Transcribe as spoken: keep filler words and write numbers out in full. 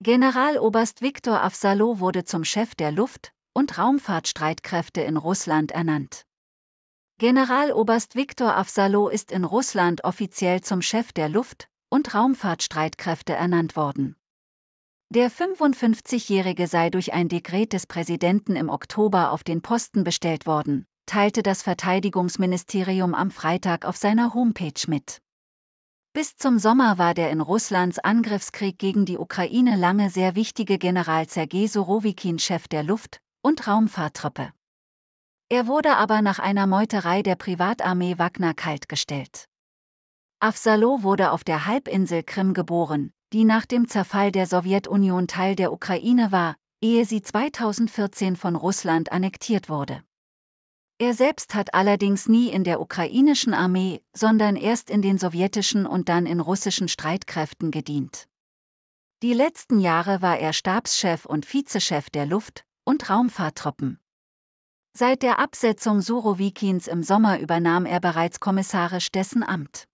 Generaloberst Viktor Afsalow wurde zum Chef der Luft- und Raumfahrtstreitkräfte in Russland ernannt. Generaloberst Viktor Afsalow ist in Russland offiziell zum Chef der Luft- und Raumfahrtstreitkräfte ernannt worden. Der fünfundfünfzigjährige sei durch ein Dekret des Präsidenten im Oktober auf den Posten bestellt worden, teilte das Verteidigungsministerium am Freitag auf seiner Homepage mit. Bis zum Sommer war der in Russlands Angriffskrieg gegen die Ukraine lange sehr wichtige General Sergei Surowikin Chef der Luft- und Raumfahrttruppe. Er wurde aber nach einer Meuterei der Privatarmee Wagner kaltgestellt. Afsalow wurde auf der Halbinsel Krim geboren, die nach dem Zerfall der Sowjetunion Teil der Ukraine war, ehe sie zweitausendvierzehn von Russland annektiert wurde. Er selbst hat allerdings nie in der ukrainischen Armee, sondern erst in den sowjetischen und dann in russischen Streitkräften gedient. Die letzten Jahre war er Stabschef und Vizechef der Luft- und Raumfahrttruppen. Seit der Absetzung Surowikins im Sommer übernahm er bereits kommissarisch dessen Amt.